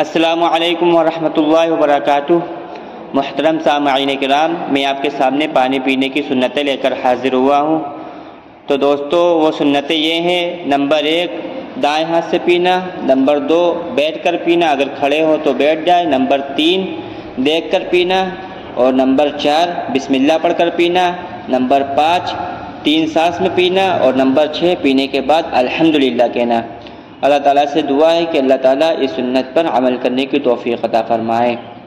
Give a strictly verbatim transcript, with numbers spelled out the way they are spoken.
अस्सलामु अलैकुम वरहमतुल्लाहि वबरकातुह। मुहतरम सामईन कराम, मैं आपके सामने पानी पीने की सुन्नतें लेकर हाजिर हुआ हूँ। तो दोस्तों वो सुन्नतें ये हैं, नंबर एक दाएं हाथ से पीना, नंबर दो बैठ कर पीना, अगर खड़े हो तो बैठ जाए, नंबर तीन देख कर पीना, और नंबर चार बिस्मिल्लाह पढ़कर पीना, नंबर पाँच तीन सांस में पीना, और नंबर छः पीने के बाद अल्हम्दुलिल्लाह कहना। अल्लाह ताला से दुआ है कि अल्लाह ताला इस सुन्नत पर अमल करने की तौफीक अता फरमाए।